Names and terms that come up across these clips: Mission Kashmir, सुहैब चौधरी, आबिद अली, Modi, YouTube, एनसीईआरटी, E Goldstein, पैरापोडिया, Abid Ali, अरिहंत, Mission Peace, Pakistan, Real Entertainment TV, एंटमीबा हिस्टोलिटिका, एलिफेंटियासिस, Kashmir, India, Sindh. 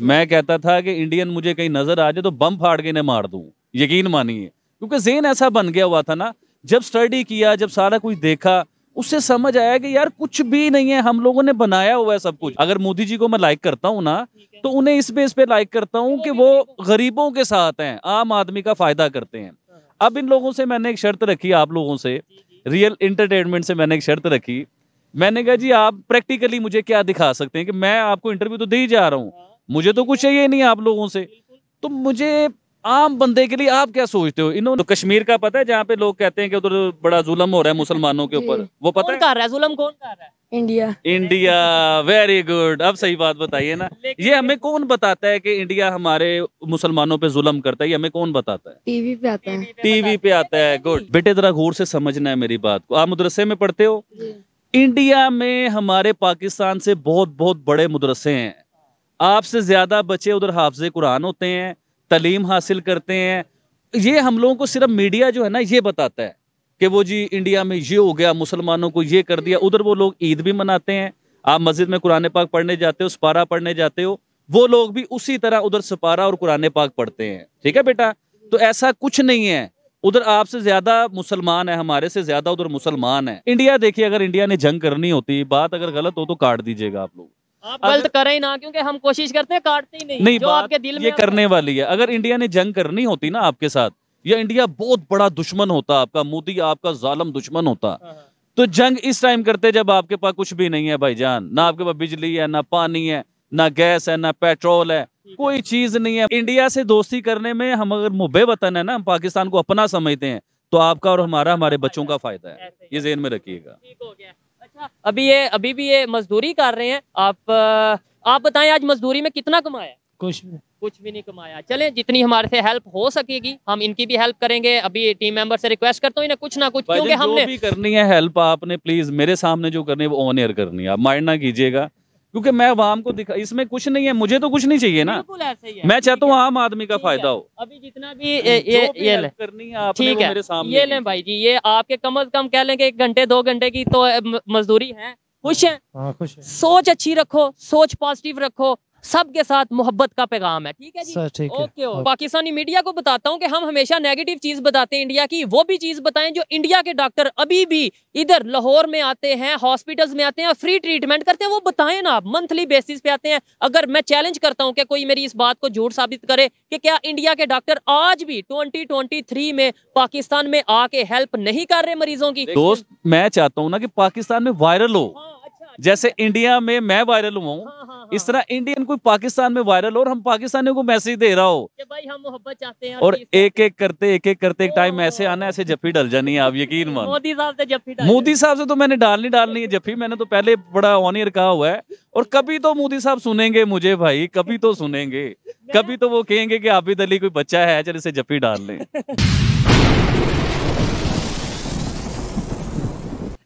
मैं कहता था कि इंडियन मुझे कहीं नजर आ जाए तो बम फाड़ के इन्हें मार दूं, यकीन मानिए, क्योंकि ज़हन ऐसा बन गया हुआ था ना। जब स्टडी किया, जब सारा कुछ देखा, उससे समझ आया कि यार कुछ भी नहीं है, हम लोगों ने बनाया हुआ है सब कुछ। अगर मोदी जी को मैं लाइक करता हूँ ना, तो उन्हें इस बेस पे लाइक करता हूँ कि वो गरीबों के साथ हैं, आम आदमी का फायदा करते हैं। अब इन लोगों से मैंने एक शर्त रखी, आप लोगों से, रियल एंटरटेनमेंट से मैंने एक शर्त रखी। मैंने कहा जी आप प्रैक्टिकली मुझे क्या दिखा सकते हैं, कि मैं आपको इंटरव्यू तो दे ही जा रहा हूँ, मुझे तो कुछ चाहिए नहीं है आप लोगों से, तो मुझे आम बंदे के लिए आप क्या सोचते हो। इन्होंने तो कश्मीर का पता है, जहाँ पे लोग कहते हैं कि उधर बड़ा जुल्म हो रहा है मुसलमानों के ऊपर, वो पता है? कर रहा है जुल्म कौन कर रहा है? इंडिया। India, very good. अब सही बात बताइए ना, ये हमें कौन बताता है कि इंडिया हमारे मुसलमानों पे जुल्म करता है? ये हमें कौन बताता है? टीवी पे आता है। टीवी पे आता है, गुड। बेटे जरा गौर से समझना है मेरी बात को, आप मदरसे में पढ़ते हो। इंडिया में हमारे पाकिस्तान से बहुत बहुत बड़े मदरसे हैं, आपसे ज्यादा बच्चे उधर हाफिज़े कुरान होते हैं, तालीम हासिल करते हैं। ये हम लोगों को सिर्फ मीडिया जो है ना ये बताता है कि वो जी इंडिया में ये हो गया, मुसलमानों को ये कर दिया। उधर वो लोग ईद भी मनाते हैं, आप मस्जिद में कुरान पाक पढ़ने जाते हो, सपारा पढ़ने जाते हो, वो लोग भी उसी तरह उधर सपारा और कुरान पाक पढ़ते हैं। ठीक है बेटा, तो ऐसा कुछ नहीं है, उधर आपसे ज्यादा मुसलमान है, हमारे से ज्यादा उधर मुसलमान है। इंडिया देखिए, अगर इंडिया ने जंग करनी होती, बात अगर गलत हो तो काट दीजिएगा आप लोग, आप गलत करें ना, क्योंकि हम कोशिश करते हैं, काटते ही नहीं जो आपके दिल में ये करने वाली है। अगर इंडिया ने जंग करनी होती ना आपके साथ, या इंडिया बहुत बड़ा दुश्मन होता आपका, मोदी आपका जालिम दुश्मन होता, तो जंग इस टाइम करते जब आपके पास कुछ भी नहीं है भाईजान, ना आपके पास बिजली है, ना पानी है, ना गैस है, ना पेट्रोल है, कोई चीज नहीं है। इंडिया से दोस्ती करने में हम, अगर मुब्बे वतन है ना, हम पाकिस्तान को अपना समझते हैं, तो आपका और हमारा, हमारे बच्चों का फायदा है, ये ज़हन में रखिएगा। अभी भी ये मजदूरी कर रहे हैं आप बताएं आज मजदूरी में कितना कमाया? कुछ भी नहीं कमाया। चलें, जितनी हमारे से हेल्प हो सकेगी हम इनकी भी हेल्प करेंगे। अभी टीम मेंबर से रिक्वेस्ट करता हूँ इन्हें कुछ ना कुछ, क्योंकि हमने भी करनी है हेल्प, आपने प्लीज मेरे सामने जो करनी है वो ऑन एयर करनी है, आप माइंड ना कीजिएगा, क्योंकि मैं आवाम को दिखा, इसमें कुछ नहीं है, मुझे तो कुछ नहीं चाहिए ना, मैं चाहता हूँ आम आदमी का फायदा हो। अभी जितना भी ये ले करनी है आपने वो मेरे सामने, ये ले भाई जी, ये आपके कम से कम कह लें कि 1 घंटे 2 घंटे की तो मजदूरी है। खुश हैं? हाँ, खुश हैं। सोच अच्छी रखो, सोच पॉजिटिव रखो, सबके साथ मोहब्बत का पैगाम है। ठीक है जी, ठीक है, ओके। पाकिस्तानी मीडिया को बताता हूँ कि हम हमेशा नेगेटिव चीज बताते हैं इंडिया की, वो भी चीज बताएं जो इंडिया के डॉक्टर अभी भी इधर लाहौर में आते हैं, हॉस्पिटल्स में आते हैं, फ्री ट्रीटमेंट करते हैं, वो बताएं ना। आप मंथली बेसिस पे आते हैं, अगर मैं चैलेंज करता हूँ कि कोई मेरी इस बात को झूठ साबित करे कि क्या इंडिया के डॉक्टर आज भी 2023 में पाकिस्तान में आके हेल्प नहीं कर रहे मरीजों की। दोस्त मैं चाहता हूँ ना कि पाकिस्तान में वायरल हो, जैसे इंडिया में मैं वायरल हुआ हूँ, इस तरह इंडियन कोई पाकिस्तान में वायरल हो और हम पाकिस्तानियों को मैसेज दे रहा हो कि भाई हम मोहब्बत चाहते हैं, और एक एक करते एक टाइम ऐसे आना, ऐसे जफ्फी डल जानी है। आप यकीन मानो, मोदी साहब से तो मैंने डालनी है जफ्फी, मैंने तो पहले बड़ा ऑनियर कहा हुआ है, और कभी तो मोदी साहब सुनेंगे मुझे भाई, कभी तो सुनेंगे, कभी तो वो कहेंगे कि आबिद अली कोई बच्चा है, चल इसे जफ्फी डाल लें।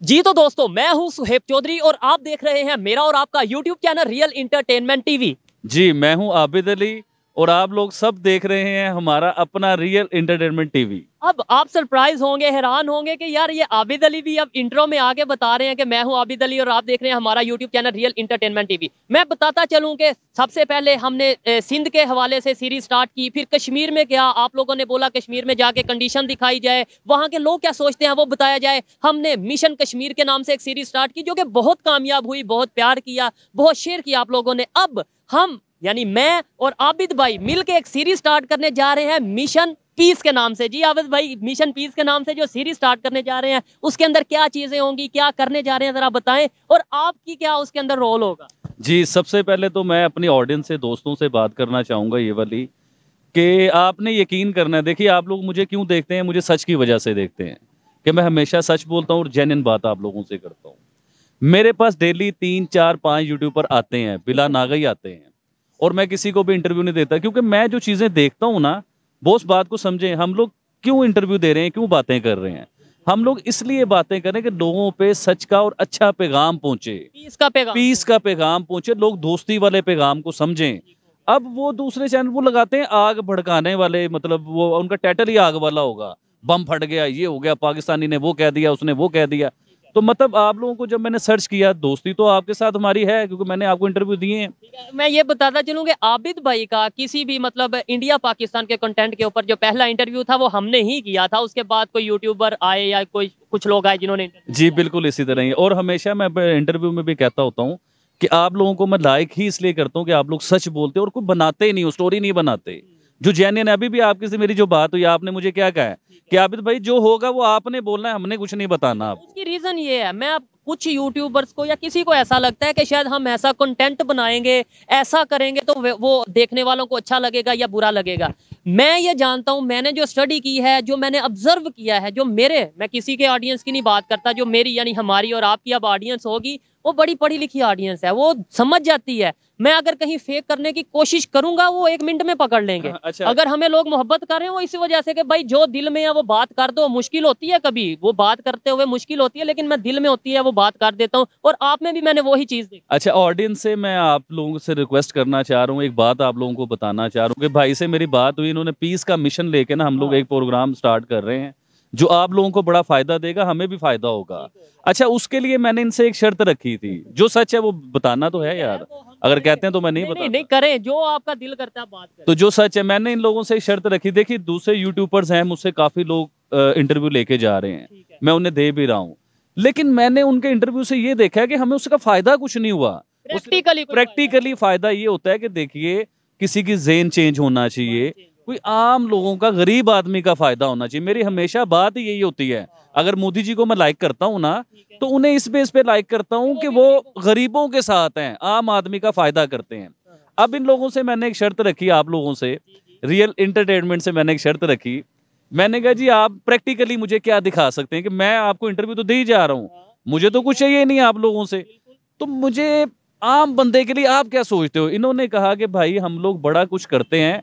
जी तो दोस्तों, मैं हूं सुहैब चौधरी और आप देख रहे हैं मेरा और आपका YouTube channel real entertainment TV. जी मैं हूं आबिद अली और आप लोग सब देख रहे हैं हमारा अपना रियल एंटरटेनमेंट टीवी। अब आप सरप्राइज होंगे, हैरान होंगे कि यार ये आबिद अली भी अब इंट्रो में आगे बता रहे हैं कि मैं हूं आबिद अली और आप देख रहे हैं हमारा YouTube channel real entertainment TV. मैं बताता चलूं कि सबसे पहले हमने सिंध के हवाले से सीरीज स्टार्ट की, फिर कश्मीर में गया, आप लोगों ने बोला कश्मीर में जाके कंडीशन दिखाई जाए, वहाँ के लोग क्या सोचते हैं वो बताया जाए। हमने मिशन कश्मीर के नाम से एक सीरीज स्टार्ट की जो कि बहुत कामयाब हुई, बहुत प्यार किया, बहुत शेयर किया आप लोगों ने। अब हम यानी मैं और आबिद भाई मिलके एक सीरीज स्टार्ट करने जा रहे हैं मिशन पीस के नाम से। जी आबिद भाई, मिशन पीस के नाम से जो सीरीज स्टार्ट करने जा रहे हैं उसके अंदर क्या चीजें होंगी, क्या करने जा रहे हैं जरा बताएं, और आपकी क्या उसके अंदर रोल होगा। जी सबसे पहले तो मैं अपनी ऑडियंस से, दोस्तों से बात करना चाहूंगा ये वाली, कि आपने यकीन करना है। देखिए आप लोग मुझे क्यों देखते हैं, मुझे सच की वजह से देखते हैं कि मैं हमेशा सच बोलता हूँ और जेन्युइन बात आप लोगों से करता हूँ। मेरे पास डेली 3 4 5 यूट्यूबर आते हैं, बिला नागई आते हैं, और मैं किसी को भी इंटरव्यू नहीं देता, क्योंकि मैं जो चीज़ें देखता हूँ ना वो, उस बात को समझें। हम लोग क्यों इंटरव्यू दे रहे हैं, क्यों बातें कर रहे हैं, हम लोग इसलिए बातें कर रहे हैं कि लोगों पे सच का और अच्छा पैगाम पहुंचे, पीस का पैगाम पहुंचे, लोग दोस्ती वाले पैगाम को समझें। अब वो दूसरे चैनल वो लगाते हैं आग भड़काने वाले, मतलब वो उनका टाइटल ही आग वाला होगा, बम फट गया, ये हो गया, पाकिस्तानी ने वो कह दिया, उसने वो कह दिया। तो मतलब आप लोगों को जब मैंने सर्च किया, दोस्ती तो आपके साथ हमारी है क्योंकि मैंने आपको इंटरव्यू दिए हैं। मैं ये बताता चलूँ कि आबिद भाई का किसी भी मतलब इंडिया पाकिस्तान के कंटेंट के ऊपर जो पहला इंटरव्यू था वो हमने ही किया था, उसके बाद कोई यूट्यूबर आए या कोई कुछ लोग आए जिन्होंने। जी बिल्कुल इसी तरह ही, और हमेशा मैं इंटरव्यू में भी कहता होता हूँ कि आप लोगों को मैं लाइक ही इसलिए करता हूँ कि आप लोग सच बोलते हो और कोई बनाते ही नहीं हो, स्टोरी नहीं बनाते जो जेन्युइन। अभी भी आपके से मेरी जो बात हुई, आपने मुझे क्या कहा है कि आबिद भाई जो होगा वो आपने बोलना है, हमने कुछ नहीं बताना। उसकी रीज़न ये है, मैं कुछ यूट्यूबर्स को या किसी को ऐसा लगता है कि शायद हम ऐसा कंटेंट बनाएंगे, ऐसा करेंगे तो वो देखने वालों को अच्छा लगेगा या बुरा लगेगा। मैं ये जानता हूँ, मैंने जो स्टडी की है, जो मैंने ऑब्जर्व किया है, जो मेरे, मैं किसी के ऑडियंस की नहीं बात करता, जो मेरी यानी हमारी और आपकी अब ऑडियंस होगी वो बड़ी पढ़ी लिखी ऑडियंस है, वो समझ जाती है। मैं अगर कहीं फेक करने की कोशिश करूंगा वो एक मिनट में पकड़ लेंगे। अच्छा। अगर हमें लोग मोहब्बत कर रहे हैं वो इसी वजह से कि भाई जो दिल में है वो बात कर दो। मुश्किल होती है, कभी वो बात करते हुए मुश्किल होती है, लेकिन मैं दिल में होती है वो बात कर देता हूँ, और आप में भी मैंने वही चीज देखी। अच्छा, ऑडियंस से मैं आप लोगों से रिक्वेस्ट करना चाह रहा हूँ, एक बात आप लोगों को बताना चाह रहा हूँ कि भाई से मेरी बात हुई, इन्होंने पीस का मिशन लेके ना हम लोग एक प्रोग्राम स्टार्ट कर रहे हैं जो आप लोगों को बड़ा फायदा देगा, हमें भी फायदा होगा। अच्छा, उसके लिए मैंने इनसे एक शर्त रखी थी, जो सच है वो बताना तो है यार, अगर कहते हैं तो मैं नहीं बताता। नहीं करें, जो आपका दिल करता है बात करें। तो जो सच है, मैंने इन लोगों से एक शर्त रखी। देखिए दूसरे यूट्यूबर्स हैं, मुझसे काफी लोग इंटरव्यू लेके जा रहे हैं, मैं उन्हें दे भी रहा हूँ, लेकिन मैंने उनके इंटरव्यू से ये देखा है कि हमें उसका फायदा कुछ नहीं हुआ। प्रैक्टिकली फायदा ये होता है कि देखिए किसी की ज़हन चेंज होना चाहिए, कोई आम लोगों का, गरीब आदमी का फायदा होना चाहिए। मेरी हमेशा बात यही होती है, अगर मोदी जी को मैं लाइक करता हूँ ना तो उन्हें इस बेस पे लाइक करता हूँ कि वो गरीबों के साथ हैं, आम आदमी का फायदा करते हैं। अब इन लोगों से मैंने एक शर्त रखी, आप लोगों से, रियल एंटरटेनमेंट से मैंने एक शर्त रखी। मैंने कहा जी आप प्रैक्टिकली मुझे क्या दिखा सकते हैं कि मैं आपको इंटरव्यू तो दे ही जा रहा हूँ, मुझे तो कुछ चाहिए नहीं आप लोगों से, तो मुझे आम बंदे के लिए आप क्या सोचते हो। इन्होंने कहा कि भाई हम लोग बड़ा कुछ करते हैं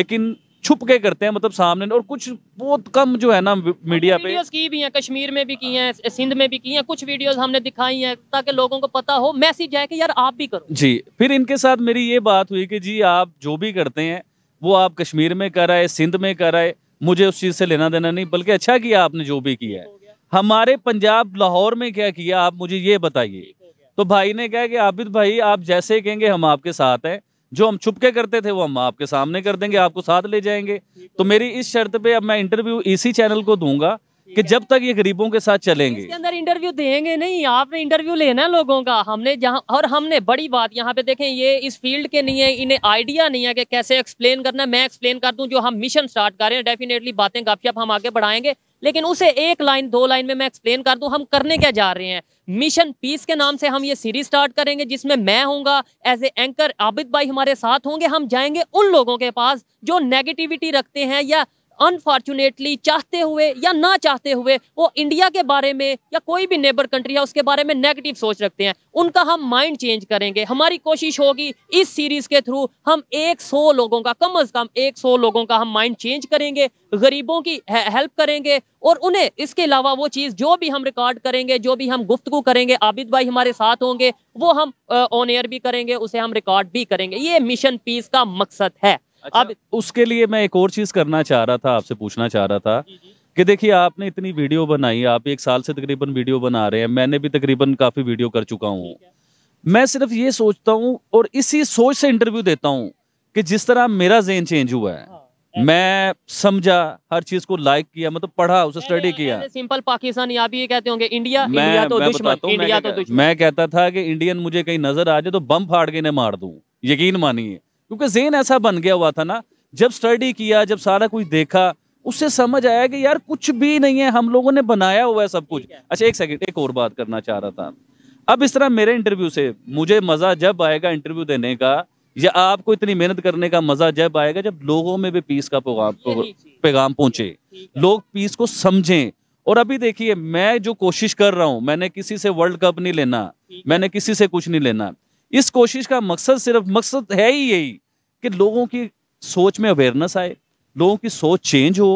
लेकिन छुप के करते हैं, मतलब सामने, और कुछ बहुत कम जो है ना मीडिया पे की भी हैं, कश्मीर में भी की हैं, सिंध में भी की हैं, कुछ वीडियोस हमने दिखाई हैं ताकि लोगों को पता हो, मैसेज आए कि यार आप भी करो। जी फिर इनके साथ मेरी ये बात हुई कि जी आप जो भी करते हैं वो आप कश्मीर में कराए, सिंध में कराए, मुझे उस चीज से लेना देना नहीं, बल्कि अच्छा किया आपने जो भी किया है। हमारे पंजाब लाहौर में क्या किया आप मुझे ये बताइए। तो भाई ने कहा कि आबिद भाई आप जैसे कहेंगे हम आपके साथ हैं, जो हम छुप के करते थे वो हम आपके सामने कर देंगे, आपको साथ ले जाएंगे। तो मेरी इस शर्त पे अब मैं इंटरव्यू इसी चैनल को दूंगा कि जब तक ये गरीबों के साथ चलेंगे, इसके अंदर इंटरव्यू देंगे नहीं, आपने इंटरव्यू लेना है लोगों का। हमने जहाँ, और हमने बड़ी बात यहाँ पे देखें, ये इस फील्ड के नहीं है, इन्हें आइडिया नहीं है कि कैसे एक्सप्लेन करना है। मैं एक्सप्लेन कर दूं जो हम मिशन स्टार्ट कर रहे हैं, डेफिनेटली बातें गपशप हम आगे बढ़ाएंगे, लेकिन उसे एक लाइन दो लाइन में मैं एक्सप्लेन कर दूं हम करने क्या जा रहे हैं। मिशन पीस के नाम से हम ये सीरीज स्टार्ट करेंगे जिसमें मैं होऊंगा एज ए एंकर, आबिद भाई हमारे साथ होंगे। हम जाएंगे उन लोगों के पास जो नेगेटिविटी रखते हैं या अनफॉर्चुनेटली चाहते हुए या ना चाहते हुए वो इंडिया के बारे में या कोई भी नेबर कंट्री है उसके बारे में नेगेटिव सोच रखते हैं, उनका हम माइंड चेंज करेंगे। हमारी कोशिश होगी इस सीरीज के थ्रू हम 100 लोगों का, कम से कम 100 लोगों का हम माइंड चेंज करेंगे, गरीबों की हेल्प करेंगे, और उन्हें इसके अलावा वो चीज़ जो भी हम रिकॉर्ड करेंगे, जो भी हम गुफ्तगू करेंगे, आबिद भाई हमारे साथ होंगे, वो हम ऑन एयर भी करेंगे, उसे हम रिकॉर्ड भी करेंगे। ये मिशन पीस का मकसद है। अच्छा, अब उसके लिए मैं एक और चीज़ करना चाह रहा था, आपसे पूछना चाह रहा था कि देखिए आपने इतनी वीडियो बनाई, आप एक साल से तकरीबन वीडियो बना रहे हैं, मैंने भी तकरीबन काफ़ी वीडियो कर चुका हूँ। मैं सिर्फ ये सोचता हूँ और इसी सोच से इंटरव्यू देता हूँ कि जिस तरह मेरा ज़हन चेंज हुआ है, मैं समझा, हर चीज को लाइक किया, मतलब पढ़ा, उसे स्टडी किया। सिंपल पाकिस्तानी आप ये कहते होंगे इंडिया, इंडिया तो दुश्मन। मैं कहता था कि इंडियन मुझे कहीं नजर आ जाए तो बम फाड़ के इन्हें मार दूँ, यकीन मानिए, क्योंकि ज़हन ऐसा बन गया हुआ था ना। जब स्टडी किया, जब सारा कुछ देखा, उससे समझ आया कि यार कुछ भी नहीं है, हम लोगों ने बनाया हुआ है सब कुछ। अच्छा एक सेकंड, एक और बात करना चाह रहा था। अब इस तरह मेरे इंटरव्यू से मुझे मज़ा जब आएगा इंटरव्यू देने का, या आपको इतनी मेहनत करने का मज़ा जब आएगा जब लोगों में भी पीस का पैगाम पहुँचे, लोग पीस को समझें। और अभी देखिए मैं जो कोशिश कर रहा हूँ, मैंने किसी से वर्ल्ड कप नहीं लेना, मैंने किसी से कुछ नहीं लेना, इस कोशिश का मकसद सिर्फ है ही यही कि लोगों की सोच में अवेयरनेस आए, लोगों की सोच चेंज हो,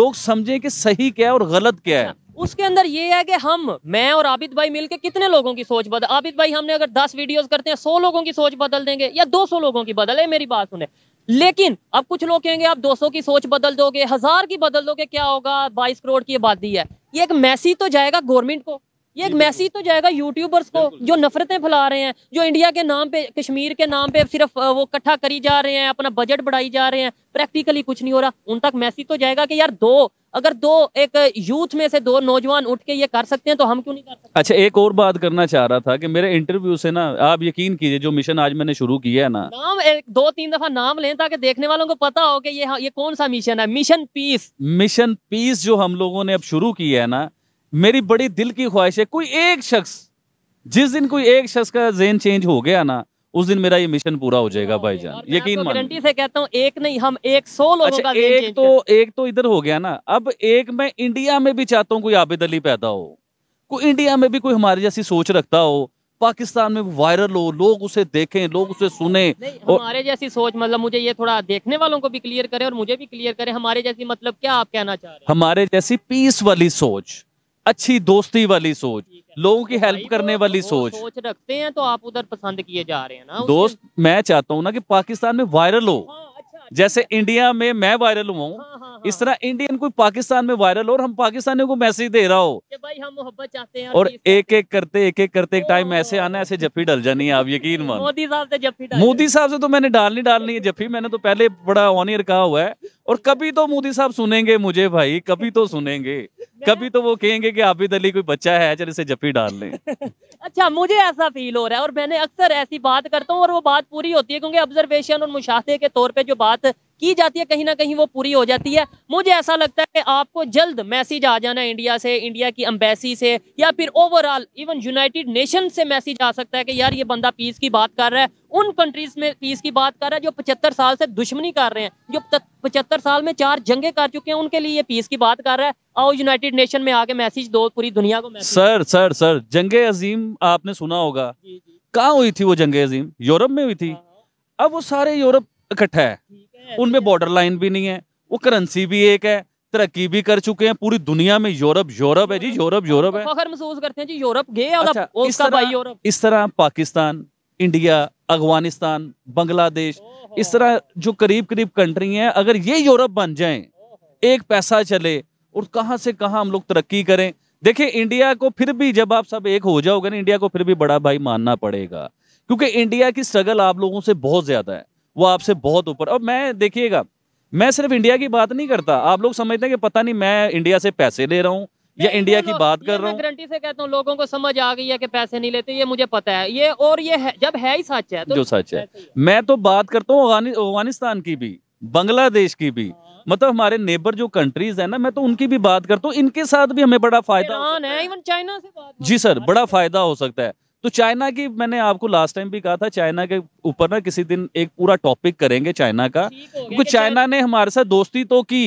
लोग समझें कि सही क्या है और गलत क्या है। उसके अंदर ये है कि हम, मैं और आबिद भाई मिलके कितने लोगों की सोच बदल, आबिद भाई हमने अगर 10 वीडियोस करते हैं 100 लोगों की सोच बदल देंगे या 200 लोगों की बदले, मेरी बात सुने। लेकिन अब कुछ लोग कहेंगे आप 200 की सोच बदल दोगे, 1000 की बदल दोगे, क्या होगा, 22 करोड़ की आबादी है। ये एक मैसेज तो जाएगा गवर्नमेंट को, ये एक मैसेज तो जाएगा यूट्यूबर्स को जो नफरतें फैला रहे हैं, जो इंडिया के नाम पे, कश्मीर के नाम पे सिर्फ वो इकट्ठा करी जा रहे हैं, अपना बजट बढ़ाई जा रहे हैं, प्रैक्टिकली कुछ नहीं हो रहा। उन तक मैसेज तो जाएगा कि यार अगर एक यूथ में से 2 नौजवान उठ के ये कर सकते हैं तो हम क्यों नहीं कर सकते। अच्छा, एक और बात करना चाह रहा था कि मेरे इंटरव्यू से ना, आप यकीन कीजिए जो मिशन आज मैंने शुरू किया है ना, नाम 2-3 दफा नाम लें ताकि देखने वालों को पता हो कि ये कौन सा मिशन है। मिशन पीस, मिशन पीस जो हम लोगों ने अब शुरू किया है ना, मेरी बड़ी दिल की ख्वाहिश है कोई एक शख्स, जिस दिन कोई एक शख्स का ज़हन चेंज हो गया ना, उस दिन मेरा ये मिशन पूरा हो जाएगा भाईजान, यकीन मानो। गारंटी से कहता हूँ, एक नहीं हम 100 लोगों का ज़हन चेंज कर। एक तो इधर हो गया ना, अब एक मैं इंडिया में भी चाहता हूँ कोई आबिद अली पैदा हो, कोई इंडिया में भी कोई हमारी जैसी सोच रखता हो, पाकिस्तान में वायरल हो, लोग उसे देखें, लोग उसे सुने। हमारे जैसी सोच, मतलब मुझे ये थोड़ा देखने वालों को भी क्लियर करे और मुझे भी क्लियर करे, हमारे जैसी मतलब क्या आप कहना चाह रहे हैं? हमारे जैसी पीस वाली सोच, अच्छी दोस्ती वाली सोच, लोगों की हेल्प करने वाली सोच रखते हैं तो आप उधर पसंद किए जा रहे हैं ना दोस्त। मैं चाहता हूँ ना कि पाकिस्तान में वायरल हो। हाँ, अच्छा, जैसे इंडिया में मैं वायरल हुआ हूँ। हाँ, हाँ, इस तरह इंडियन कोई पाकिस्तान में वायरल हो और हम पाकिस्तानियों को मैसेज दे रहा हो कि भाई हम मोहब्बत चाहते हैं। और एक एक करते एक टाइम ऐसे आना, ऐसे जफ्फी डल जानी है, आप यकीन मानो। मोदी साहब से जफ्फी, मोदी साहब से तो मैंने डालनी है जफ्फी, मैंने तो पहले बड़ा ऑन एयर कहा हुआ है। और कभी तो मोदी साहब सुनेंगे मुझे भाई, कभी तो सुनेंगे, कभी तो वो कहेंगे कि आबिद अली कोई बच्चा है, चल इसे जप्पी डाल लें। अच्छा, मुझे ऐसा फील हो रहा है और मैंने अक्सर ऐसी बात करता हूँ और वो बात पूरी होती है, क्योंकि ऑब्जर्वेशन और मुशाहदे के तौर पे जो बात की जाती है कहीं ना कहीं वो पूरी हो जाती है। मुझे ऐसा लगता है कि आपको जल्द मैसेज आ जाना है इंडिया से, इंडिया की एम्बेसी से, या फिर ओवरऑल इवन यूनाइटेड नेशन से मैसेज आ सकता है कि यार ये बंदा पीस की बात कर रहा है, उन कंट्रीज में पीस की बात कर रहा है जो 75 साल से दुश्मनी कर रहे हैं, जो 75 साल में 4 जंगे कर चुके हैं, उनके लिए ये पीस की बात कर रहा है। आओ यूनाइटेड नेशन में आके मैसेज दो पूरी दुनिया को। सर जंगे अजीम आपने सुना होगा, कहाँ हुई थी वो जंगे अजीम? यूरोप में हुई थी। अब वो सारे यूरोप इकट्ठा है, उनमें बॉर्डर लाइन भी नहीं है, वो करेंसी भी एक है, तरक्की भी कर चुके हैं। पूरी दुनिया में यूरोप है जी, यूरोप है। फख्र महसूस करते हैं जी, यूरोप गए। अच्छा, इस तरह पाकिस्तान, इंडिया, अफगानिस्तान, बांग्लादेश, इस तरह जो करीब कंट्री हैं, अगर ये यूरोप बन जाएं, एक पैसा चले और कहाँ से कहाँ हम लोग तरक्की करें। देखिए इंडिया को फिर भी, जब आप सब एक हो जाओगे ना, इंडिया को फिर भी बड़ा भाई मानना पड़ेगा, क्योंकि इंडिया की स्ट्रगल आप लोगों से बहुत ज्यादा है, वो आपसे बहुत ऊपर। और मैं, देखिएगा, मैं सिर्फ इंडिया की बात नहीं करता, आप लोग समझते हैं कि पता नहीं मैं इंडिया से पैसे ले रहा हूँ या इंडिया की बात कर रहा हूँ। गारंटी से कहता हूँ लोगों को समझ आ गई है कि पैसे नहीं लेते, ये मुझे पता है ये, और ये है, जब है ही सच है तो जो सच है। मैं तो बात करता हूँ अफगानिस्तान की भी, बांग्लादेश की भी, मतलब हमारे नेबर जो कंट्रीज है ना, मैं तो उनकी भी बात करता हूँ, इनके साथ भी हमें बड़ा फायदा, इवन चाइना से जी सर बड़ा फायदा हो सकता है। तो चाइना की, मैंने आपको लास्ट टाइम भी कहा था, चाइना के ऊपर ना किसी दिन एक पूरा टॉपिक करेंगे चाइना का, क्योंकि चाइना ने हमारे साथ दोस्ती तो की,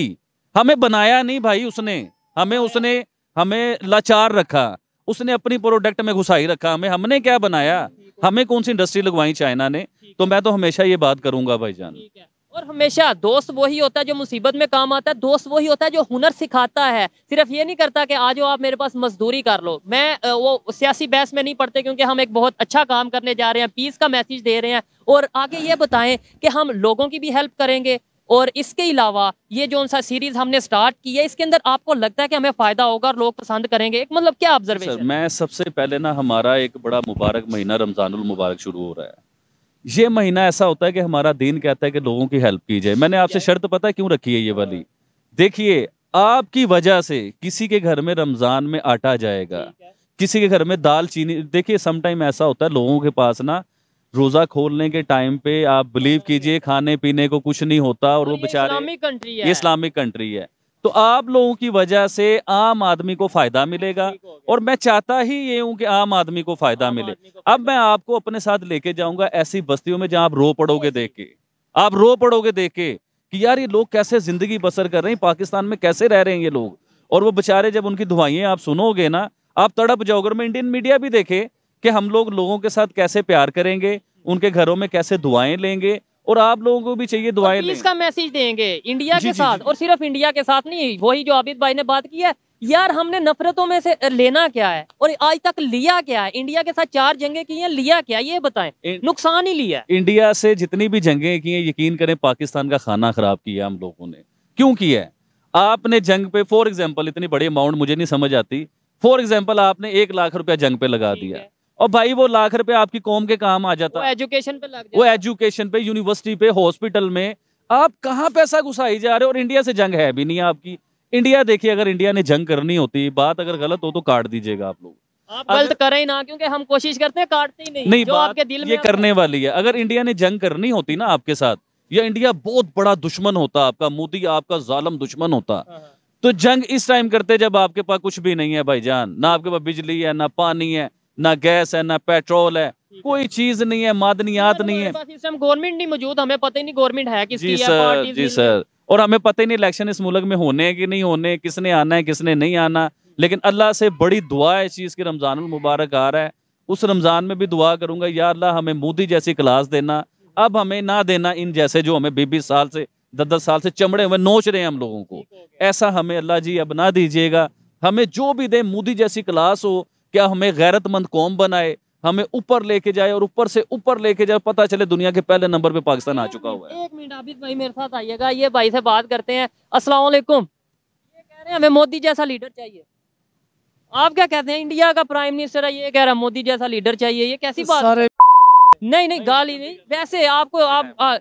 हमें बनाया नहीं भाई उसने, हमें लाचार रखा, उसने अपनी प्रोडक्ट में घुसाई रखा हमें, हमने क्या बनाया, हमें कौन सी इंडस्ट्री लगवाई चाइना ने। तो मैं तो हमेशा ये बात करूंगा भाईजान, और हमेशा दोस्त वही होता है जो मुसीबत में काम आता है, दोस्त वही होता है जो हुनर सिखाता है, सिर्फ ये नहीं करता कि आज आप मेरे पास मजदूरी कर लो। मैं वो सियासी बहस में नहीं पड़ते, क्योंकि हम एक बहुत अच्छा काम करने जा रहे हैं, पीस का मैसेज दे रहे हैं, और आगे ये बताएं कि हम लोगों की भी हेल्प करेंगे। और इसके अलावा ये जो सा सीरीज हमने स्टार्ट की है, इसके अंदर आपको लगता है कि हमें फायदा होगा और लोग पसंद करेंगे, एक मतलब क्या ऑब्जर्वेशन? मैं सबसे पहले ना, हमारा एक बड़ा मुबारक महीना रमजानुल मुबारक शुरू हो रहा है, ये महीना ऐसा होता है कि हमारा दीन कहता है कि लोगों की हेल्प की जाए। मैंने आपसे शर्त पता क्यों रखी है ये वाली, देखिए आपकी वजह से किसी के घर में रमजान में आटा जाएगा, किसी के घर में दाल चीनी। देखिए समटाइम ऐसा होता है लोगों के पास ना, रोजा खोलने के टाइम पे आप बिलीव कीजिए खाने पीने को कुछ नहीं होता, और वो बेचारे, ये इस्लामिक कंट्री है, तो आप लोगों की वजह से आम आदमी को फायदा मिलेगा, और मैं चाहता ही ये हूँ कि आम आदमी को फायदा मिले। अब मैं आपको अपने साथ लेके जाऊंगा ऐसी बस्तियों में जहाँ आप रो पड़ोगे देख के कि यार ये लोग कैसे जिंदगी बसर कर रहे हैं, पाकिस्तान में कैसे रह रहे हैं ये लोग। और वो बेचारे, जब उनकी दुआएं आप सुनोगे ना, आप तड़प जाओगे। और मैं इंडियन मीडिया भी देखे कि हम लोग लोगों के साथ कैसे प्यार करेंगे, उनके घरों में कैसे दुआएं लेंगे, और आप लोगों को भी चाहिए दुआएं लें, इसका मैसेज देंगे इंडिया के साथ। और सिर्फ इंडिया के साथ नहीं, वही जो आबिद भाई ने बात की है, यार हमने नफरतों में से लेना क्या है और आज तक लिया क्या है। इंडिया के साथ 4 जंगे की हैं, लिया क्या, ये बताएं, नुकसान ही लिया। इंडिया से जितनी भी जंगे की हैं, यकीन करें पाकिस्तान का खाना खराब किया हम लोगों ने। क्यों किया है आपने जंग पे? फॉर एग्जाम्पल, इतनी बड़ी अमाउंट मुझे नहीं समझ आती, फॉर एग्जाम्पल आपने 1 लाख रुपया जंग पे लगा दिया और भाई वो लाख रुपया आपकी कौम के काम आ जाता, वो एजुकेशन पे लग जाता, वो एजुकेशन पे, यूनिवर्सिटी पे, हॉस्पिटल में। आप कहाँ पैसा घुसाई जा रहे हो? और इंडिया से जंग है भी नहीं आपकी। इंडिया देखिए, अगर इंडिया ने जंग करनी होती, बात अगर गलत हो तो काट दीजिएगा आप लोग। आप गलत करें ना, क्योंकि हम कोशिश करते हैं, काटते ही नहीं। जो आपके दिल में ये करने वाली है, अगर इंडिया ने जंग करनी होती ना आपके साथ, या इंडिया बहुत बड़ा दुश्मन होता आपका, मोदी आपका जालिम दुश्मन होता, तो जंग इस टाइम करते जब आपके पास कुछ भी नहीं है भाईजान। ना आपके पास बिजली है, ना पानी है, ना गैस है, ना पेट्रोल है, कोई चीज नहीं है, मादनियात नहीं है, गवर्नमेंट नहीं मौजूद, हमें पता ही नहीं गवर्नमेंट है किसकी। जी सर, और हमें पता ही नहीं इलेक्शन इस मुल्क में होने हैं कि नहीं होने, किसने आना है किसने नहीं आना। लेकिन अल्लाह से बड़ी दुआ है इस चीज़ की, रमज़ानुल मुबारक आ रहा है, उस रमज़ान में भी दुआ करूंगा, या अल्लाह हमें मोदी जैसी क्लास देना, अब हमें ना देना इन जैसे जो हमें 20-20 साल से 10-10 साल से चमड़े हुए नोच रहे हैं हम लोगों को। ऐसा हमें अल्लाह जी अब ना दीजिएगा, हमें जो भी दे मोदी जैसी क्लास हो, क्या हमें गैरतमंद कौम बनाए, हमें ऊपर लेके जाए और ऊपर से ऊपर लेके जाए, पता चले दुनिया के पहले नंबर पे पाकिस्तान आ चुका हुआ है। एक मिनट आबिद भाई मेरे साथ आइएगा, ये भाई से बात करते हैं। अस्सलाम वालेकुम। ये कह रहे हैं हमें मोदी जैसा लीडर चाहिए, आप क्या कहते हैं? इंडिया का प्राइम मिनिस्टर है, ये कह रहा है मोदी जैसा लीडर चाहिए, ये कैसी बात? नहीं नहीं, गाली नहीं, वैसे आपको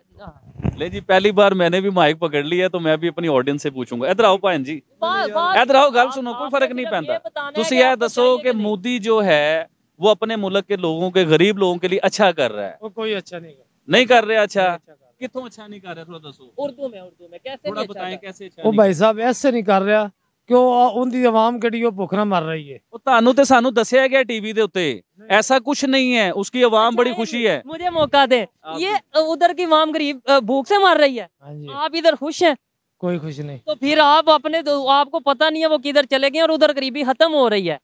ले जी, पहली बार मैंने भी माइक पकड़ लिया तो मैं भी अपनी ऑडियंस से पूछूंगा। इधर आओ पायन जी, इधर आओ, गल सुनो, कोई फर्क नहीं पैंदा। तुम यह दसो कि मोदी जो है वो अपने मुल्क के लोगों के, गरीब लोगों के लिए अच्छा कर रहा है? वो कोई अच्छा नहीं कर रहा है। अच्छा कितों अच्छा नहीं कर रहा है, थोड़ा दसो उर्दू में कैसे, थोड़ा बताएं कैसे अच्छा। वो भाई साहब ऐसे नहीं कर रहा क्यों, उनकी आवाम कड़ी भुख ना मर रही है। तानू ते सानू दसिया गया टीवी दे उत्ते, ऐसा कुछ नहीं है, उसकी आवाम बड़ी खुशी है। मुझे मौका दे, ये उधर की आवाम गरीब भूख से मर रही है, आप इधर खुश है? कोई खुश नहीं। तो फिर आप अपने, आपको पता नहीं है वो किधर चले गए और उधर गरीबी खत्म हो रही है।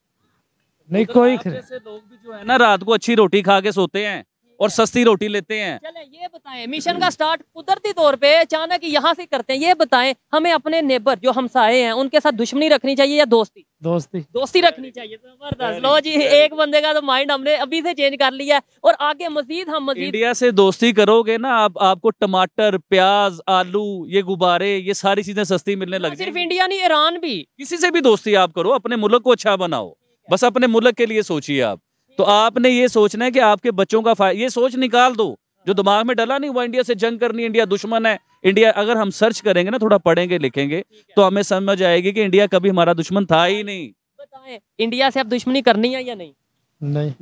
नहीं कोई जैसे लोग भी जो है ना रात को अच्छी रोटी खा के सोते हैं और सस्ती रोटी लेते हैं। चले ये बताएं, मिशन का स्टार्ट कुदरती तौर पे अचानक यहाँ से करते हैं, ये बताएं हमें अपने नेबर जो हमसाए हैं उनके साथ दुश्मनी रखनी चाहिए या दोस्ती रखनी चाहिए? जबरदस्त। लो जी, एक बंदे का तो माइंड हमने अभी से चेंज कर लिया है और आगे मजीद हम इंडिया से दोस्ती करोगे ना आप, आपको टमाटर, प्याज, आलू, ये गुब्बारे, ये सारी चीजें सस्ती मिलने लग जाएगी। सिर्फ इंडिया नहीं, ईरान भी, किसी से भी दोस्ती आप करो, अपने मुल्क को अच्छा बनाओ, बस अपने मुल्क के लिए सोचिए आप। तो आपने ये सोचना है कि आपके बच्चों का ये सोच निकाल दो जो दिमाग में डला नहीं हुआ, इंडिया से जंग करनी, इंडिया दुश्मन है। इंडिया अगर हम सर्च करेंगे ना, थोड़ा पढ़ेंगे लिखेंगे तो हमें समझ आएगी कि इंडिया कभी हमारा दुश्मन था ही नहीं। बताएं इंडिया से आप दुश्मनी करनी है या नहीं?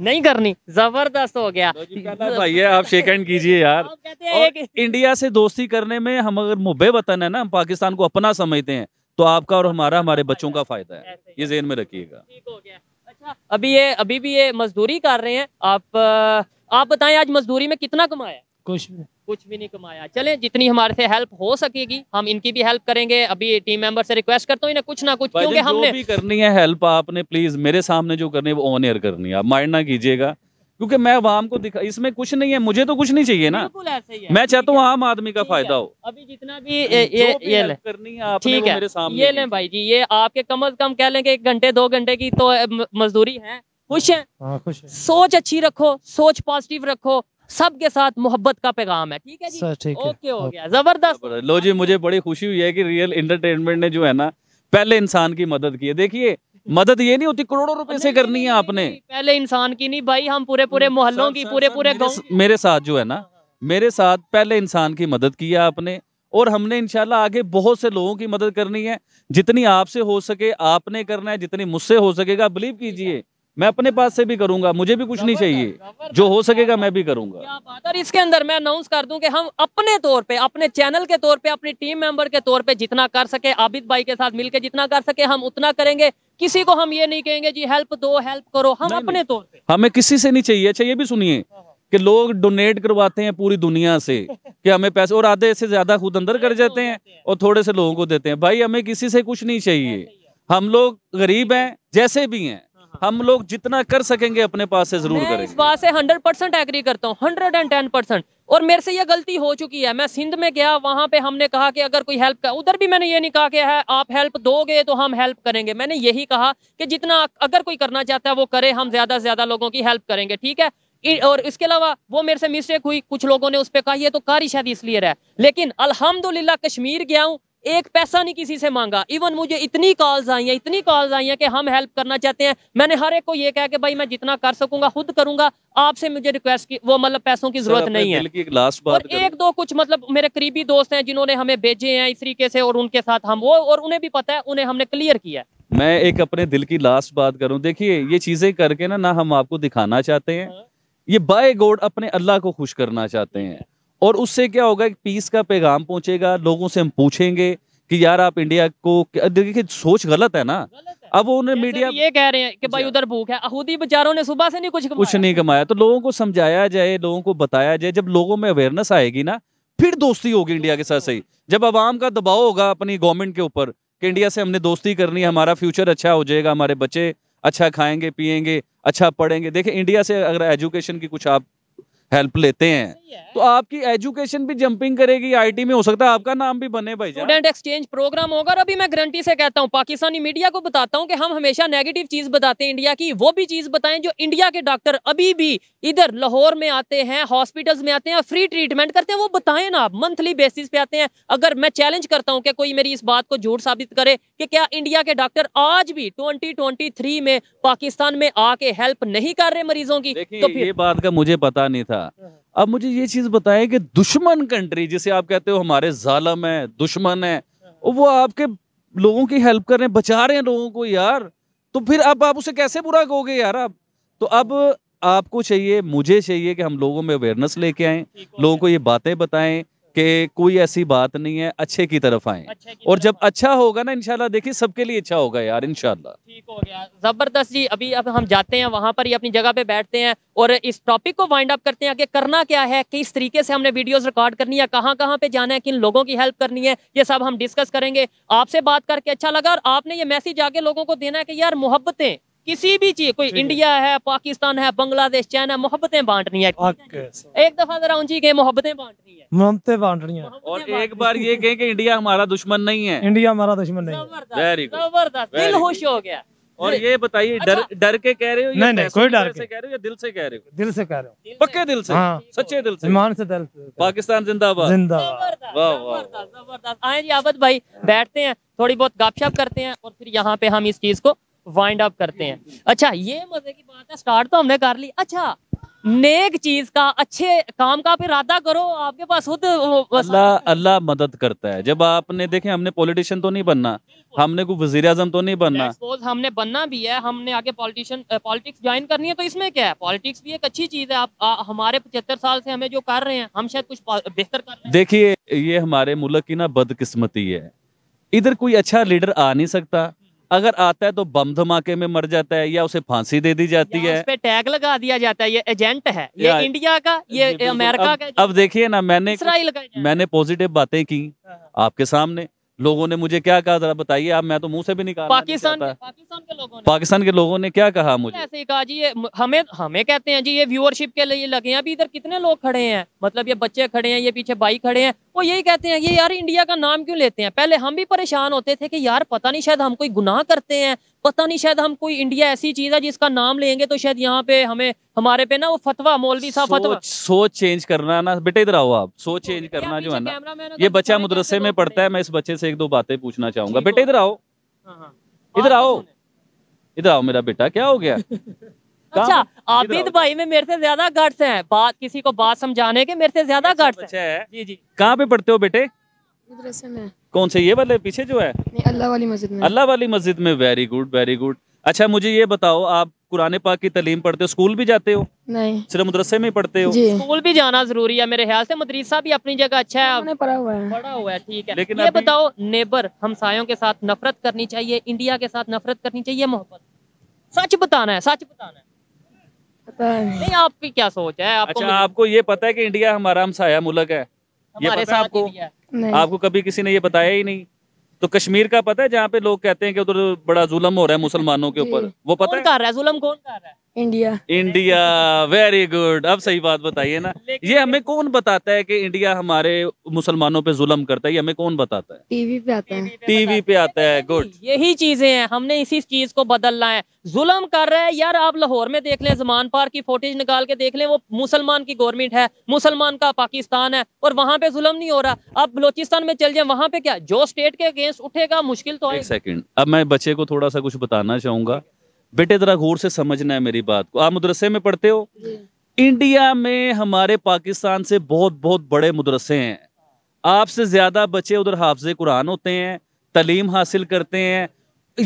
नहीं करनी। जबरदस्त हो गया भाई, आप शेक हैंड कीजिए यार। इंडिया से दोस्ती करने में हम, अगर मुब्बे वतन है ना, हम पाकिस्तान को अपना समझते हैं, तो आपका और हमारा, हमारे बच्चों का फायदा है, ये जेहन में रखिएगा। अभी भी ये मजदूरी कर रहे हैं आप बताएं आज मजदूरी में कितना कमाया? कुछ भी नहीं कमाया। चलें, जितनी हमारे से हेल्प हो सकेगी हम इनकी भी हेल्प करेंगे। अभी टीम मेंबर से रिक्वेस्ट करता हूं, इन्हें कुछ ना कुछ, क्योंकि हमने जो भी करनी है हेल्प आपने प्लीज मेरे सामने जो करनी है वो ऑन एयर करनी है, आप माइंड ना कीजिएगा, क्योंकि मैं आवाम को दिखा, इसमें कुछ नहीं है, मुझे तो कुछ नहीं चाहिए ना, मैं चाहता हूँ आम आदमी का फायदा हो। अभी जितना भी ये करनी है आपने वो मेरे सामने, ये लें भाई जी, ये आपके कम से कम कह लेंगे 1 घंटे 2 घंटे की तो मजदूरी है। खुश हैं? खुश हैं। सोच अच्छी रखो, सोच पॉजिटिव रखो, सबके साथ मोहब्बत का पैगाम है। ठीक है जी, ठीक है, ओके हो गया, जबरदस्त। लो जी, मुझे बड़ी खुशी हुई है कि रियल एंटरटेनमेंट ने जो है ना पहले इंसान की मदद की है। देखिए मदद ये नहीं होती करोड़ों रुपए से करनी है आपने, पहले इंसान की नहीं भाई, हम पूरे मोहल्लों की, पूरे गांव, मेरे साथ जो है ना, मेरे साथ पहले इंसान की मदद की है आपने, और हमने इंशाल्लाह आगे बहुत से लोगों की मदद करनी है। जितनी आपसे हो सके आपने करना है, जितनी मुझसे हो सकेगा, बिलीव कीजिए मैं अपने पास से भी करूंगा, मुझे भी कुछ नहीं चाहिए, जो हो सकेगा मैं भी करूंगा। और इसके अंदर मैं अनाउंस कर दूं कि हम अपने तौर पे, अपने चैनल के तौर पे, अपने टीम मेंबर के तौर पे जितना कर सके, आबिद भाई के साथ मिलकर जितना कर सके हम उतना करेंगे। किसी को हम ये नहीं कहेंगे जी हेल्प दो, हेल्प करो, हम अपने तौर पे, हमें किसी से नहीं चाहिए। अच्छा ये भी सुनिए कि लोग डोनेट करवाते हैं पूरी दुनिया से कि हमें पैसे, और आधे से ज्यादा खुद अंदर कर जाते हैं और थोड़े से लोगों को देते हैं। भाई हमें किसी से कुछ नहीं चाहिए, हम लोग गरीब हैं जैसे भी हैं, हम लोग जितना कर सकेंगे अपने पास से जरूर करेंगे। इस बात से 100% एग्री करता हूँ, 110%। और मेरे से ये गलती हो चुकी है, मैं सिंध में गया, वहाँ पे हमने कहा कि अगर कोई हेल्प, उधर भी मैंने ये नहीं कहा कि है आप हेल्प दोगे तो हम हेल्प करेंगे, मैंने यही कहा कि जितना अगर कोई करना चाहता है वो करे, हम ज्यादा से ज्यादा लोगों की हेल्प करेंगे। ठीक है, और इसके अलावा वो मेरे से मिस्टेक हुई, कुछ लोगों ने उस पर कहा ये तो कारी शायद इसलिए रहा, लेकिन अल्हम्दुलिल्लाह कश्मीर गया हूँ, एक पैसा नहीं किसी से मांगा। इवन मुझे इतनी कॉल्स आई हैं कि हम हेल्प करना चाहते हैं। मैंने हर एक को ये कहा कि भाई मैं जितना कर सकूंगा खुद करूंगा, आपसे मुझे रिक्वेस्ट की वो मतलब पैसों की जरूरत नहीं है। और एक दो कुछ मतलब मेरे करीबी दोस्त हैं जिन्होंने हमें भेजे हैं इस तरीके से, और उनके साथ हम वो, और उन्हें भी पता है, उन्हें हमने क्लियर किया है। मैं एक अपने दिल की लास्ट बात करूं, देखिए ये चीजें करके ना हम आपको दिखाना चाहते हैं, ये बाय गॉड अपने अल्लाह को खुश करना चाहते हैं। और उससे क्या होगा, एक पीस का पैगाम पहुंचेगा, लोगों से हम पूछेंगे कि यार आप इंडिया को, देखिए सोच गलत है ना। अब उन्हें मीडिया ये कह रहे हैं कि भाई उधर भूख है, यहूदी बेचारों ने सुबह से नहीं कुछ नहीं कमाया। तो लोगों को समझाया जाए, लोगों को बताया जाए, जब लोगों में अवेयरनेस आएगी ना फिर दोस्ती होगी इंडिया के साथ। सही जब आवाम का दबाव होगा अपनी गवर्नमेंट के ऊपर कि इंडिया से हमने दोस्ती करनी है, हमारा फ्यूचर अच्छा हो जाएगा, हमारे बच्चे अच्छा खाएंगे पिएंगे, अच्छा पढ़ेंगे। देखिए इंडिया से अगर एजुकेशन की कुछ आप हेल्प लेते हैं तो आपकी एजुकेशन भी जंपिंग करेगी, आईटी में हो सकता है आपका नाम भी बने भाई। स्टूडेंट एक्सचेंज प्रोग्राम होगा। अभी मैं गारंटी से कहता हूँ, पाकिस्तानी मीडिया को बताता हूँ कि हम हमेशा नेगेटिव चीज बताते हैं इंडिया की, वो भी चीज बताएं जो इंडिया के डॉक्टर अभी भी इधर लाहौर में आते हैं, हॉस्पिटल्स में आते हैं, फ्री ट्रीटमेंट करते हैं, वो बताएं ना। आप मंथली बेसिस पे आते हैं, अगर मैं चैलेंज करता हूँ कि कोई मेरी इस बात को झूठ साबित करे कि क्या इंडिया के डॉक्टर आज भी 2023 में पाकिस्तान में आके हेल्प नहीं कर रहे मरीजों की। तो ये बात का मुझे पता नहीं था। अब मुझे ये चीज बताएं कि दुश्मन कंट्री जिसे आप कहते हो हमारे जालिम है, दुश्मन है, वो आपके लोगों की हेल्प कर रहे हैं, बचा रहे हैं लोगों को यार, तो फिर अब आप उसे कैसे बुरा कहोगे यार। आप तो अब आपको चाहिए, मुझे चाहिए कि हम लोगों में अवेयरनेस लेके आए, लोगों को ये बातें बताएं कि कोई ऐसी बात नहीं है, अच्छे की तरफ आए, और जब अच्छा होगा ना इंशाल्लाह, देखिए सबके लिए अच्छा होगा यार इंशाल्लाह। ठीक हो गया, जबरदस्त जी। अभी अब हम जाते हैं वहाँ पर, ये अपनी जगह पे बैठते हैं और इस टॉपिक को वाइंड अप करते हैं। आगे करना क्या है, किस तरीके से हमने वीडियोस रिकॉर्ड करनी है, कहाँ पे जाना है, किन लोगों की हेल्प करनी है, ये सब हम डिस्कस करेंगे। आपसे बात करके अच्छा लगा, और आपने ये मैसेज आगे लोगों को देना है कि यार मोहब्बतें किसी भी चीज, कोई इंडिया है, पाकिस्तान है, बांग्लादेश, चाइना, मोहब्बतें बांटनी है। एक दफा जरा उनकी के मोहब्बतें बांटनी है, मोहब्बतें बांटनी है, और एक बार ये कहें कि इंडिया हमारा दुश्मन नहीं है, इंडिया हमारा दुश्मन नहीं है। वेरी गुड, जबरदस्त, दिल खुश हो गया। और ये बताइए, डर के कह रहे हो? नहीं नहीं, कोई डर से कह रहे हो या दिल से कह रहे हो? दिल से कह रहे हो, पक्के दिल से, सच्चे दिल से, ईमान से। दिल पाकिस्तान जिंदाबाद, जिंदाबाद। जबरदस्त जबरदस्त। आए जी आबद भाई, बैठते हैं, थोड़ी बहुत गपशप करते हैं, और फिर यहाँ पे हम इस चीज को वाइंड अप करते हैं। अच्छा, ये मजे की बात है, स्टार्ट तो हमने कर ली। अच्छा, नेक चीज का, अच्छे काम का फिर इरादा करो, आपके पास खुद अल्लाह मदद करता है। जब आपने देखें, हमने पॉलिटिशियन तो नहीं बनना, हमने कोई वजीर आजम तो नहीं बनना, हमने बनना भी है, हमने आगे पॉलिटिक्स ज्वाइन करनी है, तो इसमें क्या है, पॉलिटिक्स भी एक अच्छी चीज है। आप हमारे 75 साल से हमें जो कर रहे हैं, हम शायद कुछ बेहतर कर रहे हैं। देखिए ये हमारे मुल्क की ना बदकिस्मती है, इधर कोई अच्छा लीडर आ नहीं सकता, अगर आता है तो बम धमाके में मर जाता है, या उसे फांसी दे दी जाती है, उस पे टैग लगा दिया जाता है, ये एजेंट है, ये इंडिया का, ये अमेरिका का। अब देखिए ना, मैंने पॉजिटिव बातें की आपके सामने, लोगों ने मुझे क्या कहा जरा बताइए आप, मैं तो मुंह से भी निकाल पाकिस्तान के लोगों ने क्या कहा मुझे, ऐसे ही कहा जी ये हमें कहते हैं जी ये व्यूअरशिप के लिए लगे हैं। अभी इधर कितने लोग खड़े हैं, मतलब ये बच्चे खड़े हैं, ये पीछे भाई खड़े हैं, वो यही कहते हैं ये यार इंडिया का नाम क्यों लेते हैं। पहले हम भी परेशान होते थे कि यार पता नहीं शायद हम कोई गुनाह करते हैं, पता नहीं शायद हम कोई, इंडिया ऐसी चीज है जिसका नाम लेंगे तो शायद यहाँ पे हमारे पे ना वो फतवा, मौलवी साहब फतवा। सोच चेंज करना ना बेटे, इधर आओ आप, सोच चेंज करना जो है ना। ये बच्चा मदरसे में पढ़ता है, मैं इस बच्चे से एक दो बातें पूछना चाहूंगा। बेटे इधर आओ, इधर आओ मेरा बेटा, क्या हो गया? अच्छा, आबिद भाई में मेरे से ज्यादा गट्स हैं, बात किसी को बात समझाने के मेरे से ज्यादा गट्स हैं। जी जी, कहाँ पे पढ़ते हो बेटे? मदरसे में। कौन से, ये वाले पीछे जो है? अल्लाह वाली मस्जिद में। अल्लाह वाली मस्जिद में, वेरी गुड वेरी गुड। अच्छा मुझे ये बताओ, आप कुरान पाक की तालीम पढ़ते हो, स्कूल भी जाते हो? नहीं, सिर्फ मदरसे में पढ़ते हो। स्कूल भी जाना जरूरी है मेरे ख्याल से, मदरसा भी अपनी जगह अच्छा है, आपने पढ़ा हुआ है, ठीक है। लेकिन ये बताओ, नेबर हमसायों के साथ नफरत करनी चाहिए, इंडिया के साथ नफरत करनी चाहिए, मोहब्बत? सच बताना है, सच बताना है। नहीं, आपकी क्या सोच है? अच्छा, आपको ये पता है कि इंडिया हमारा हमसाया मुल्क है, ये पता है आपको? आपको कभी किसी ने ये बताया ही नहीं। तो कश्मीर का पता है, जहाँ पे लोग कहते हैं कि उधर बड़ा जुल्म हो रहा है मुसलमानों के ऊपर, वो पता है? कौन कर रहा है? इंडिया। India, very good. अब सही बात बताइए ना, ये हमें कौन बताता है कि इंडिया हमारे मुसलमानों पे जुल्म करता है? ये हमें कौन बताता है? टीवी पे आता है, टीवी पे आता है। गुड, यही चीजें हैं, हमने इसी चीज को बदलना है। जुल्म कर रहा है यार, आप लाहौर में देख लें, जमान पार की फोटेज निकाल के देख लें, वो मुसलमान की गवर्नमेंट है, मुसलमान का पाकिस्तान है और वहाँ पे जुल्म नहीं हो रहा। आप बलोचिस्तान में चल जाए, वहाँ पे क्या, जो स्टेट के अगेंस्ट उठेगा मुश्किल तो है। एक सेकंड, अब मैं बच्चे को थोड़ा सा कुछ बताना चाहूंगा। बेटे जरा गौर से समझना है मेरी बात को। आप मदरसे में पढ़ते हो, इंडिया में हमारे पाकिस्तान से बहुत बहुत बड़े मदरसे हैं। आपसे ज्यादा बच्चे उधर हाफजे कुरान होते हैं, तलीम हासिल करते हैं।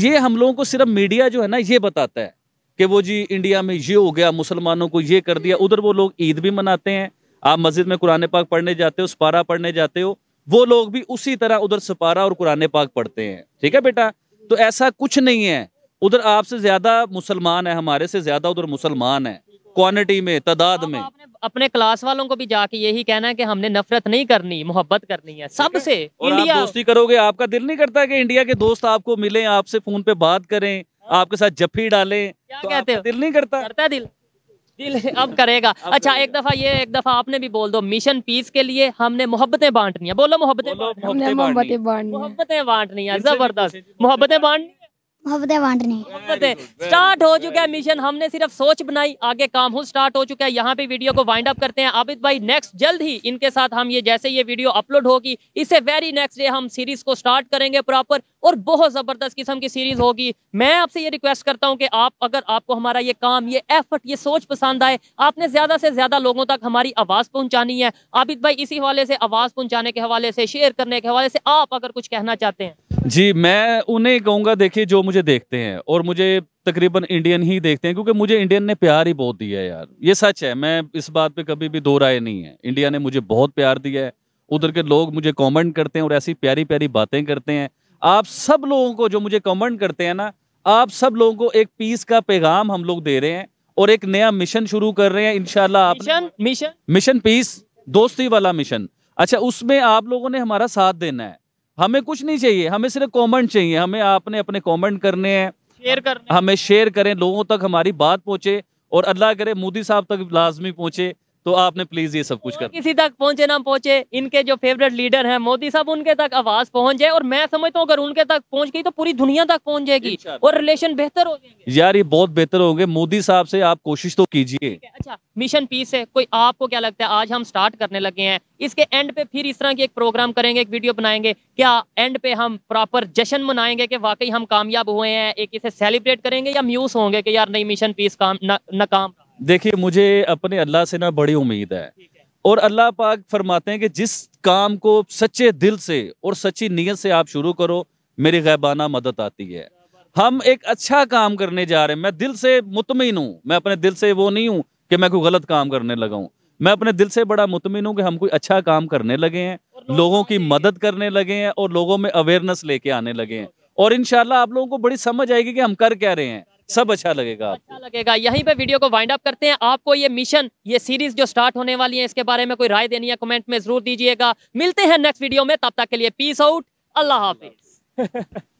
ये हम लोगों को सिर्फ मीडिया जो है ना ये बताता है कि वो जी इंडिया में ये हो गया, मुसलमानों को ये कर दिया। उधर वो लोग ईद भी मनाते हैं, आप मस्जिद में कुरान पाक पढ़ने जाते हो, सपारा पढ़ने जाते हो, वो लोग भी उसी तरह उधर सपारा और कुरान पाक पढ़ते हैं। ठीक है बेटा, तो ऐसा कुछ नहीं है। उधर आपसे ज्यादा मुसलमान है, हमारे से ज्यादा उधर मुसलमान है, क्वांटिटी में, तादाद में। अपने क्लास वालों को भी जाके यही कहना है कि हमने नफरत नहीं करनी, मोहब्बत करनी है सबसे। इंडिया आप दोस्ती करोगे, आपका दिल नहीं करता कि इंडिया के दोस्त आपको मिलें, आपसे फोन पे बात करें, आपके साथ जफ्फी डालें, क्या तो कहते हो? दिल नहीं करता, करता है दिल, दिल अब करेगा। अच्छा, एक दफा आपने भी बोल दो, मिशन पीस के लिए हमने मोहब्बतें बांटनी है। बोलो, मोहब्बतें बांटनी है, जबरदस्त। मोहब्बतें बांटनी, मोहब्बतें बांटनी, स्टार्ट हो चुका है मिशन। हमने सिर्फ सोच बनाई, आगे काम हो स्टार्ट हो चुका है। यहाँ पे वीडियो को वाइंड अप करते हैं। आबिद भाई, नेक्स्ट जल्द ही इनके साथ हम ये, जैसे ये वीडियो अपलोड होगी, इससे वेरी नेक्स्ट डे हम सीरीज को स्टार्ट करेंगे प्रॉपर, और बहुत जबरदस्त किस्म की सीरीज होगी। मैं आपसे ये रिक्वेस्ट करता हूँ कि आप, अगर आपको हमारा ये काम, ये एफर्ट, ये सोच पसंद आए, आपने ज्यादा से ज्यादा लोगों तक हमारी आवाज पहुंचानी है। आबिद भाई, इसी हवाले से, आवाज पहुंचाने के हवाले से, शेयर करने के हवाले से, आप अगर कुछ कहना चाहते हैं? जी, मैं उन्हें कहूँगा, देखिए जो मुझे देखते हैं, और मुझे तकरीबन इंडियन ही देखते हैं, क्योंकि मुझे इंडियन ने प्यार ही बहुत दिया है यार, ये सच है। मैं इस बात पे कभी भी दो राय नहीं है, इंडिया ने मुझे बहुत प्यार दिया है। उधर के लोग मुझे कमेंट करते हैं और ऐसी प्यारी प्यारी बातें करते हैं। आप सब लोगों को जो मुझे कमेंट करते हैं ना, आप सब लोगों को एक पीस का पैगाम हम लोग दे रहे हैं और एक नया मिशन शुरू कर रहे हैं इंशाल्लाह। मिशन पीस, दोस्ती वाला मिशन। अच्छा, उसमें आप लोगों ने हमारा साथ देना है। हमें कुछ नहीं चाहिए, हमें सिर्फ कमेंट चाहिए। हमें आपने अपने कमेंट करने हैं, शेयर करने, हमें शेयर करें, लोगों तक हमारी बात पहुंचे, और अल्लाह करे मोदी साहब तक लाजमी पहुंचे। तो आपने प्लीज ये सब कुछ कर, किसी तक पहुंचे ना पहुंचे, इनके जो फेवरेट लीडर हैं मोदी साहब, उनके तक आवाज पहुंच जाए। और मैं समझता हूँ अगर उनके तक पहुंच गई तो पूरी दुनिया तक पहुंच जाएगी और रिलेशन बेहतर हो जाएंगे यार, ये बहुत बेहतर होंगे। मोदी साहब से आप कोशिश तो कीजिए। अच्छा, मिशन पीस है कोई, आपको क्या लगता है आज हम स्टार्ट करने लगे हैं, इसके एंड पे फिर इस तरह की एक प्रोग्राम करेंगे, एक वीडियो बनाएंगे, क्या एंड पे हम प्रॉपर जश्न मनाएंगे कि वाकई हम कामयाब हुए हैं, एक इसे सेलिब्रेट करेंगे, या म्यूज होंगे कि यार नहीं मिशन पीस काम नाकाम? देखिए, मुझे अपने अल्लाह से ना बड़ी उम्मीद है, और अल्लाह पाक फरमाते हैं कि जिस काम को सच्चे दिल से और सच्ची नीयत से आप शुरू करो, मेरी गैबाना मदद आती है। हम एक अच्छा काम करने जा रहे हैं, मैं दिल से मुतमिन हूँ। मैं अपने दिल से वो नहीं हूँ कि मैं कोई गलत काम करने लगा हूँ, मैं अपने दिल से बड़ा मुतमिन हूँ कि हम कोई अच्छा काम करने लगे हैं, लोगों की मदद करने लगे हैं और लोगों में अवेयरनेस लेके आने लगे हैं। और इंशाल्लाह आप लोगों को बड़ी समझ आएगी कि हम कर क्या रहे हैं, सब अच्छा लगेगा, अच्छा लगेगा। यहीं पे वीडियो को वाइंड अप करते हैं। आपको ये मिशन, ये सीरीज जो स्टार्ट होने वाली है, इसके बारे में कोई राय देनी है कमेंट में जरूर दीजिएगा। मिलते हैं नेक्स्ट वीडियो में, तब तक के लिए पीस आउट, अल्लाह हाफिज।